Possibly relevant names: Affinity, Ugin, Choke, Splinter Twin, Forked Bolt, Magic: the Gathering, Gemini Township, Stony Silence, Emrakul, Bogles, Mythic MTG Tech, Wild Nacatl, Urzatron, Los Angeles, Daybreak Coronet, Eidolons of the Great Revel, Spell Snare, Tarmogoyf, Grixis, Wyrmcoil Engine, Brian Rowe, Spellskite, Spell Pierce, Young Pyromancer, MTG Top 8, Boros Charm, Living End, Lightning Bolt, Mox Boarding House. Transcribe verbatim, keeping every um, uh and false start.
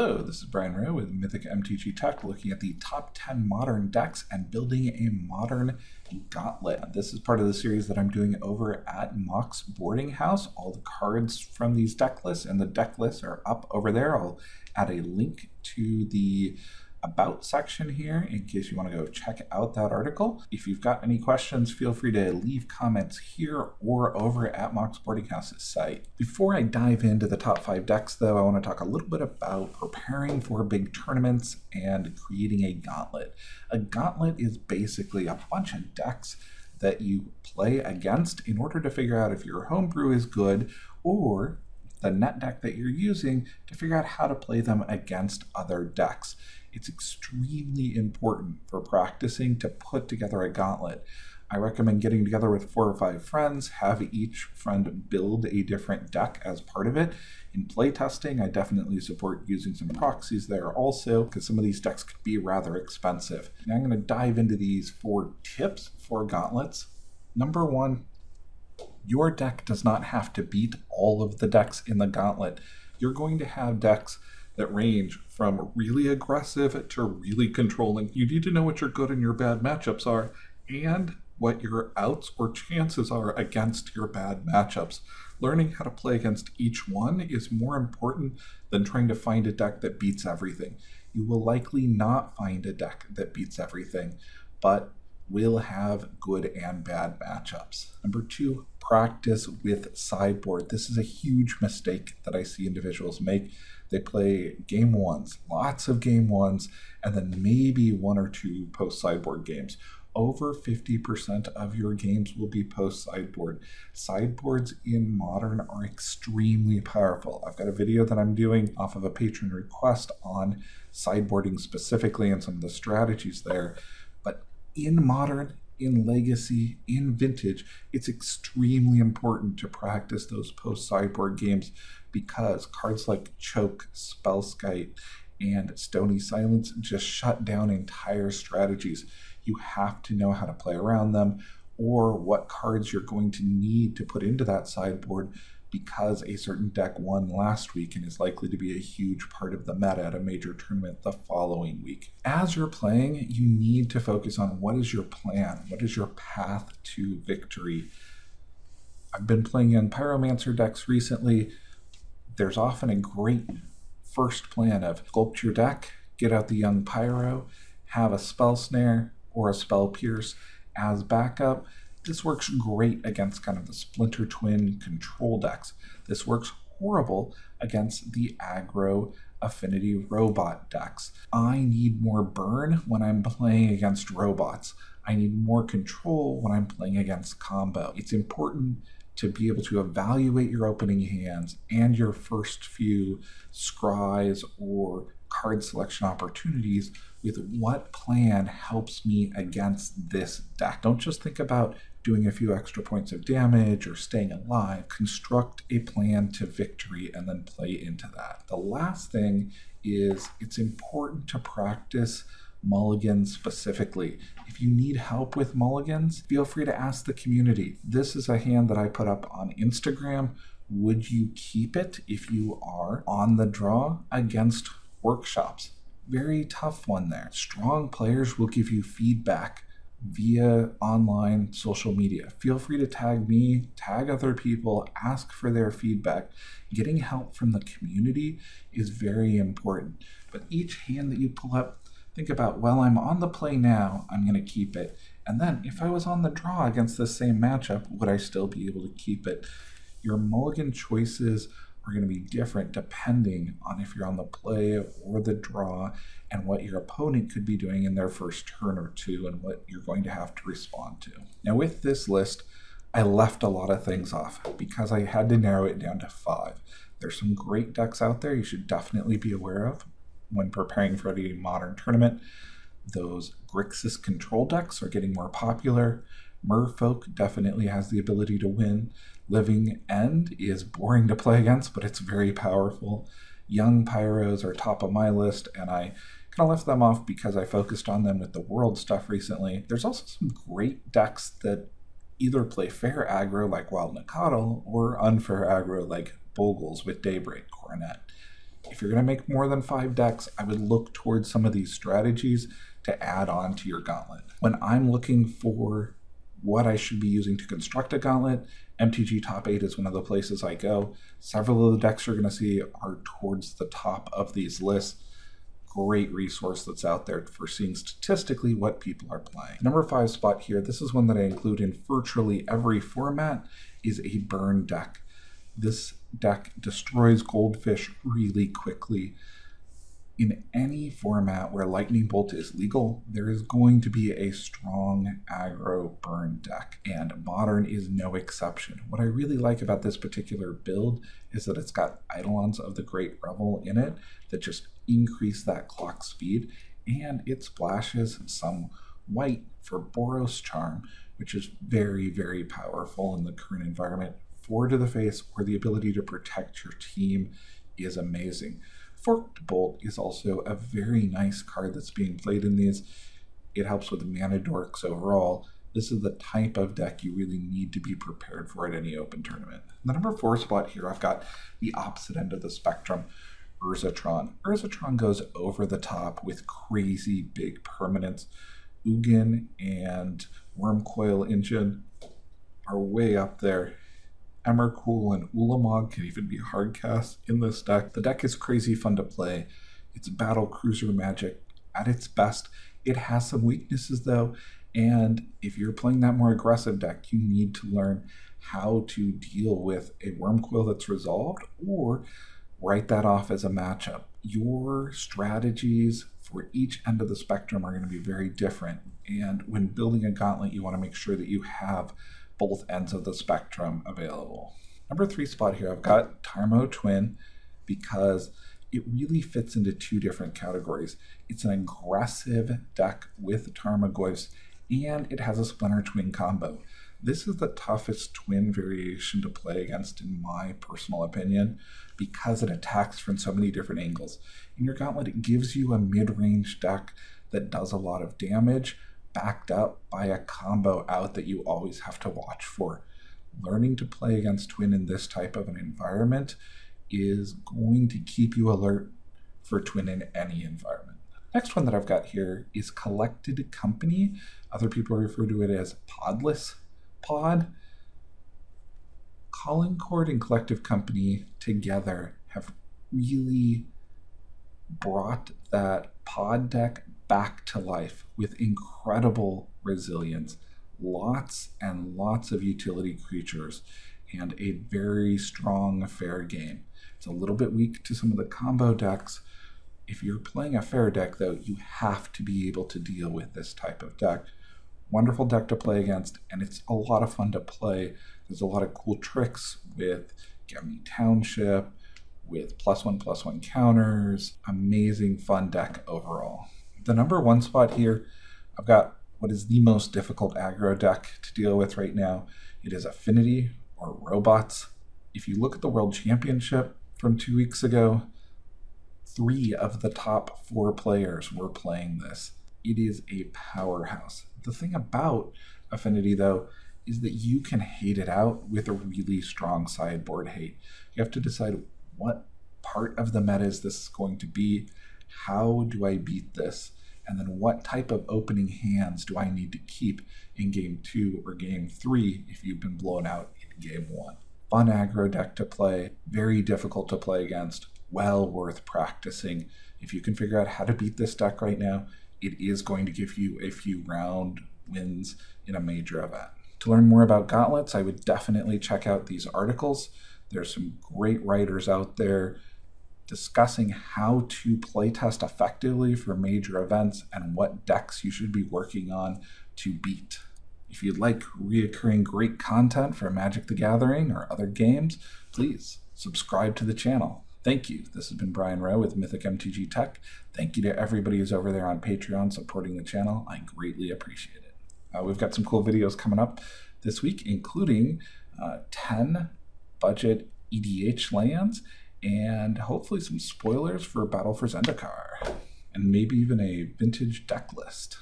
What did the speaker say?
Hello, this is Brian Rowe with Mythic M T G Tech, looking at the top ten modern decks and building a modern gauntlet. This is part of the series that I'm doing over at Mox Boarding House. All the cards from these deck lists and the deck lists are up over there. I'll add a link to the About section here in case you want to go check out that article. If you've got any questions, feel free to leave comments here or over at Mox Boarding House's site. Before I dive into the top five decks though, I want to talk a little bit about preparing for big tournaments and creating a gauntlet. A gauntlet is basically a bunch of decks that you play against in order to figure out if your homebrew is good or the net deck that you're using to figure out how to play them against other decks. It's extremely important for practicing to put together a gauntlet. I recommend getting together with four or five friends, have each friend build a different deck as part of it. In playtesting, I definitely support using some proxies there also, because some of these decks could be rather expensive. Now I'm going to dive into these four tips for gauntlets. Number one, your deck does not have to beat all of the decks in the gauntlet. You're going to have decks that range from really aggressive to really controlling. You need to know what your good and your bad matchups are and what your outs or chances are against your bad matchups. Learning how to play against each one is more important than trying to find a deck that beats everything. You will likely not find a deck that beats everything, but will have good and bad matchups. Number two, practice with sideboard. This is a huge mistake that I see individuals make. They play game ones, lots of game ones, and then maybe one or two post-sideboard games. Over fifty percent of your games will be post-sideboard. Sideboards in Modern are extremely powerful. I've got a video that I'm doing off of a patron request on sideboarding specifically and some of the strategies there. In Modern, in Legacy, in Vintage, it's extremely important to practice those post-sideboard games because cards like Choke, Spellskite, and Stony Silence just shut down entire strategies. You have to know how to play around them or what cards you're going to need to put into that sideboard because a certain deck won last week and is likely to be a huge part of the meta at a major tournament the following week. As you're playing, you need to focus on what is your plan, what is your path to victory. I've been playing Young Pyromancer decks recently. There's often a great first plan of sculpt your deck, get out the Young Pyro, have a Spell Snare or a Spell Pierce as backup. This works great against kind of the Splinter Twin control decks. This works horrible against the aggro Affinity robot decks. I need more burn when I'm playing against robots. I need more control when I'm playing against combo. It's important to be able to evaluate your opening hands and your first few scries or card selection opportunities with what plan helps me against this deck. Don't just think about doing a few extra points of damage or staying alive. Construct a plan to victory and then play into that. The last thing is it's important to practice mulligans specifically. If you need help with mulligans, feel free to ask the community. This is a hand that I put up on Instagram. Would you keep it if you are on the draw against workshops? Very tough one there. Strong players will give you feedback via online social media. Feel free to tag me, tag other people, ask for their feedback. Getting help from the community is very important. But each hand that you pull up, think about, well, I'm on the play now, I'm going to keep it. And then if I was on the draw against the same matchup, would I still be able to keep it? Your mulligan choices are going to be different depending on if you're on the play or the draw and what your opponent could be doing in their first turn or two and what you're going to have to respond to. Now with this list, I left a lot of things off because I had to narrow it down to five. There's some great decks out there you should definitely be aware of when preparing for any modern tournament. Those Grixis control decks are getting more popular. Merfolk definitely has the ability to win. Living End is boring to play against, but it's very powerful. Young Pyros are top of my list, and I kind of left them off because I focused on them with the world stuff recently. There's also some great decks that either play fair aggro like Wild Nacatl or unfair aggro like Bogles with Daybreak Coronet. if you're going to make more than five decks, I would look towards some of these strategies to add on to your gauntlet. When I'm looking for what I should be using to construct a gauntlet, M T G Top eight is one of the places I go. Several of the decks you're going to see are towards the top of these lists. Great resource that's out there for seeing statistically what people are playing. Number five spot here, this is one that I include in virtually every format, is a burn deck. This deck destroys goldfish really quickly. In any format where Lightning Bolt is legal, there is going to be a strong aggro burn deck, and Modern is no exception. What I really like about this particular build is that it's got Eidolons of the Great Revel in it that just increase that clock speed, and it splashes some white for Boros Charm, which is very, very powerful in the current environment. Four to the face, or the ability to protect your team, is amazing. Forked Bolt is also a very nice card that's being played in these. It helps with mana dorks overall. This is the type of deck you really need to be prepared for at any open tournament. The number four spot here, I've got the opposite end of the spectrum, Urzatron. Urzatron goes over the top with crazy big permanents. Ugin and Wyrmcoil Engine are way up there. Emrakul and Ulamog can even be hardcast in this deck. The deck is crazy fun to play. It's battle cruiser magic at its best. It has some weaknesses though, and if you're playing that more aggressive deck, you need to learn how to deal with a Wyrmcoil that's resolved, or write that off as a matchup. Your strategies for each end of the spectrum are going to be very different, and when building a gauntlet, you want to make sure that you have both ends of the spectrum available. Number three spot here, I've got Tarmo Twin, because it really fits into two different categories. It's an aggressive deck with Tarmogoyfs, and it has a Splinter Twin combo. This is the toughest twin variation to play against, in my personal opinion, because it attacks from so many different angles. In your gauntlet, it gives you a mid-range deck that does a lot of damage, backed up by a combo out that you always have to watch for. Learning to play against Twin in this type of an environment is going to keep you alert for Twin in any environment. Next one that I've got here is Collected Company. Other people refer to it as Podless Pod. Calling Cord and Collective Company together have really brought that pod deck back to life with incredible resilience, lots and lots of utility creatures, and a very strong fair game. It's a little bit weak to some of the combo decks. If you're playing a fair deck though, you have to be able to deal with this type of deck. Wonderful deck to play against, and it's a lot of fun to play. There's a lot of cool tricks with Gemini Township, with plus one plus one counters. Amazing fun deck overall. The number one spot here, I've got what is the most difficult aggro deck to deal with right now. It is Affinity, or Robots. If you look at the World Championship from two weeks ago, three of the top four players were playing this. It is a powerhouse. The thing about Affinity though is that you can hate it out with a really strong sideboard hate. You have to decide what part of the meta is this going to be. How do I beat this? And then what type of opening hands do I need to keep in game two or game three if you've been blown out in game one? Fun aggro deck to play, very difficult to play against, well worth practicing. If you can figure out how to beat this deck right now, it is going to give you a few round wins in a major event. To learn more about gauntlets, I would definitely check out these articles. There's some great writers out there discussing how to playtest effectively for major events and what decks you should be working on to beat. If you'd like reoccurring great content for Magic: The Gathering or other games, please subscribe to the channel. Thank you. This has been Brian Rowe with Mythic M T G Tech. Thank you to everybody who's over there on Patreon supporting the channel. I greatly appreciate it. Uh, we've got some cool videos coming up this week, including uh, ten budget E D H lands, and hopefully some spoilers for Battle for Zendikar, and maybe even a vintage deck list.